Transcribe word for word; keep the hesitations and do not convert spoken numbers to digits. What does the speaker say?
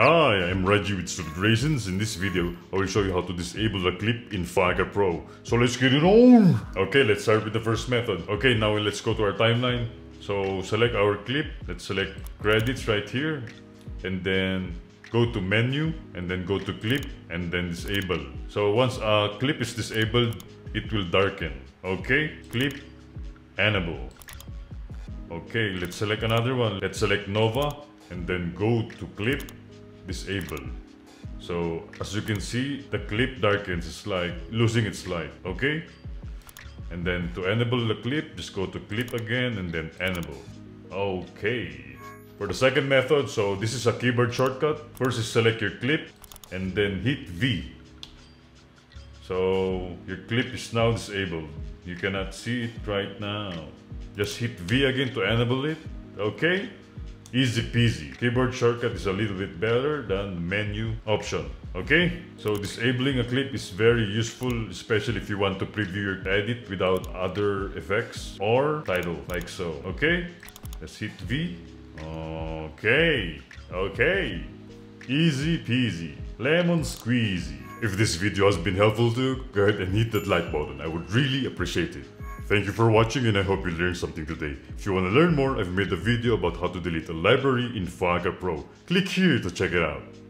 Hi, I'm Reggie with Stupid Raisins. In this video, I will show you how to disable the clip in Faga Pro. So let's get it on! Okay, let's start with the first method. Okay, now let's go to our timeline. So select our clip, let's select credits right here, and then go to menu, and then go to clip, and then disable. So once a clip is disabled, it will darken. Okay, clip, enable. Okay, let's select another one. Let's select Nova, and then go to clip, disable. So as you can see, the clip darkens, it's like losing its light. Okay, and then to enable the clip, just go to clip again and then enable. Okay, for the second method, so this is a keyboard shortcut. First is select your clip and then hit V. So your clip is now disabled, you cannot see it right now. Just hit V again to enable it. Okay, easy peasy. Keyboard shortcut is a little bit better than menu option. Okay, so disabling a clip is very useful, especially if you want to preview your edit without other effects or title, like so. Okay, let's hit V. Okay, okay, easy peasy, lemon squeezy. If this video has been helpful to you, go ahead and hit that like button, I would really appreciate it. Thank you for watching, and I hope you learned something today. If you want to learn more, I've made a video about how to delete a library in Faga Pro. Click here to check it out.